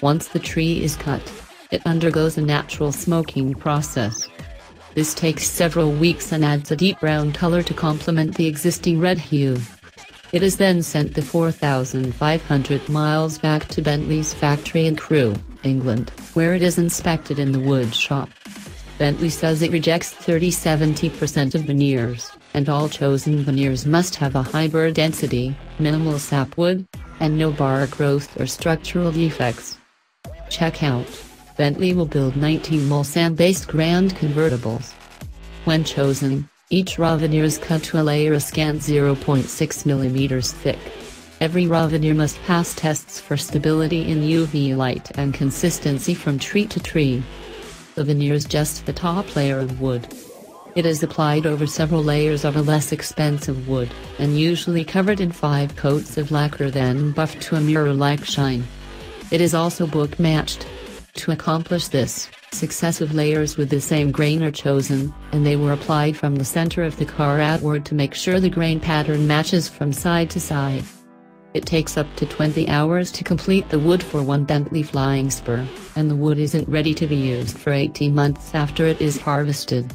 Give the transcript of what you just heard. Once the tree is cut, it undergoes a natural smoking process. This takes several weeks and adds a deep brown color to complement the existing red hue. It is then sent the 4,500 miles back to Bentley's factory in Crewe, England, where it is inspected in the wood shop. Bentley says it rejects 70% of veneers, and all chosen veneers must have a high burr density, minimal sapwood, and no bar growth or structural defects. Check out. Bentley will build 19 Mulsanne-based grand convertibles. When chosen, each raw veneer is cut to a layer of scant 0.6 millimeters thick. Every raw veneer must pass tests for stability in UV light and consistency from tree to tree. The veneer is just the top layer of wood. It is applied over several layers of a less expensive wood, and usually covered in 5 coats of lacquer, then buffed to a mirror-like shine. It is also book-matched. To accomplish this, successive layers with the same grain are chosen, and they were applied from the center of the car outward to make sure the grain pattern matches from side to side. It takes up to 20 hours to complete the wood for one Bentley Flying Spur, and the wood isn't ready to be used for 18 months after it is harvested.